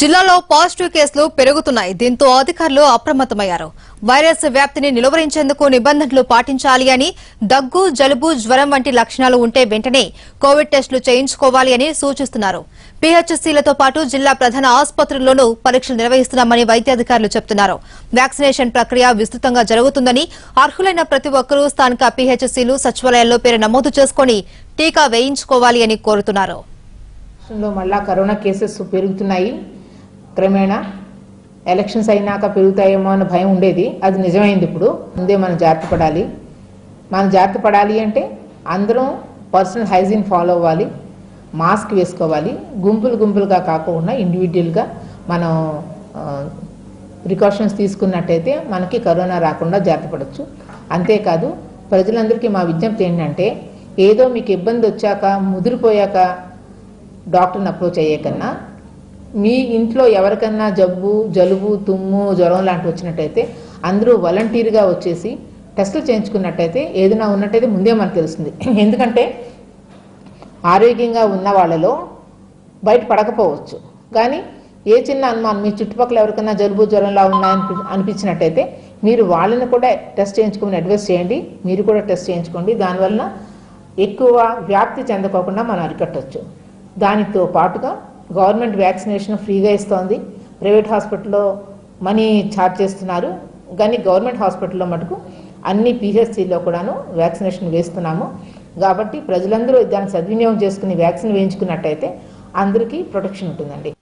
జిల్లాలో పాజిటివ్ కేసులు పెరుగుతున్నాయి. దీంతో అధికారులు అప్రమత్తమయ్యారు. వైరస్ వ్యాప్తిని నిలువరించేందుకు నిబంధనలు పాటించాలి అని, దగ్గు, జలుబు, జ్వరం వంటి లక్షణాలు ఉంటే వెంటనే కోవిడ్ టెస్టులు చేయించుకోవాలి అని సూచిస్తున్నారు. పిహెచ్సిలతో పాటు జిల్లా ప్రధాన ఆసుపత్రుల్లోనూ పరీక్షలు నిర్వహిస్తున్నామని వైద్యాధికారులు చెబుతున్నారు. వ్యాక్సినేషన్ ప్రక్రియ విస్తృతంగా జరుగుతుందని, అర్హులైన ప్రతి ఒక్కరూ స్థానిక పిహెచ్సిలు, సచివాలయాల్లో పేరు నమోదు చేసుకుని టీకా వేయించుకోవాలి అని కోరుతున్నారు. మళ్ళా కరోనా కేసెస్ పెరుగుతున్నాయి. క్రమేణా ఎలక్షన్స్ అయినాక పెరుగుతాయేమో అన్న భయం ఉండేది, అది నిజమైంది. ఇప్పుడు ముందే మనం జాగ్రత్త పడాలి అంటే అందరం పర్సనల్ హైజీన్ ఫాలో అవ్వాలి, మాస్క్ వేసుకోవాలి. గుంపులుగా కాకుండా ఇండివిజువల్గా మనం ప్రికాషన్స్ తీసుకున్నట్టయితే మనకి కరోనా రాకుండా జాగ్రత్త పడవచ్చు. అంతేకాదు, ప్రజలందరికీ మా విజ్ఞప్తి ఏంటంటే, ఏదో మీకు ఇబ్బంది వచ్చాక, ముదిరిపోయాక డాక్టర్ని అప్రోచ్ అయ్యే కన్నా, మీ ఇంట్లో ఎవరికన్నా జబ్బు, జలుబు, తుమ్ము, జ్వరం లాంటివి వచ్చినట్టయితే అందరూ వాలంటీర్గా వచ్చేసి టెస్టులు చేయించుకున్నట్టయితే ఏదైనా ఉన్నట్టయితే ముందే మనకు తెలుస్తుంది. ఎందుకంటే ఆరోగ్యంగా ఉన్న వాళ్ళలో బయట పడకపోవచ్చు, కానీ ఏ చిన్న అనుమానం మీ చుట్టుపక్కల ఎవరికన్నా జలుబు, జ్వరంలా ఉన్నాయని అనిపించినట్టయితే మీరు వాళ్ళని కూడా టెస్ట్ చేయించుకుని అడ్వైస్ చేయండి. మీరు కూడా టెస్ట్ చేయించుకోండి. దానివల్ల ఎక్కువ వ్యాప్తి చెందకోకుండా మనం అరికట్టవచ్చు. దానితో పాటుగా గవర్నమెంట్ వ్యాక్సినేషన్ ఫ్రీగా ఇస్తోంది. ప్రైవేట్ హాస్పిటల్లో మనీ ఛార్జ్ చేస్తున్నారు, కానీ గవర్నమెంట్ హాస్పిటల్లో మటుకు అన్ని పిహెచ్సిలో కూడాను వ్యాక్సినేషన్ వేస్తున్నాము. కాబట్టి ప్రజలందరూ దాన్ని సద్వినియోగం చేసుకుని వ్యాక్సిన్ వేయించుకున్నట్టయితే అందరికీ ప్రొటెక్షన్ ఉంటుందండి.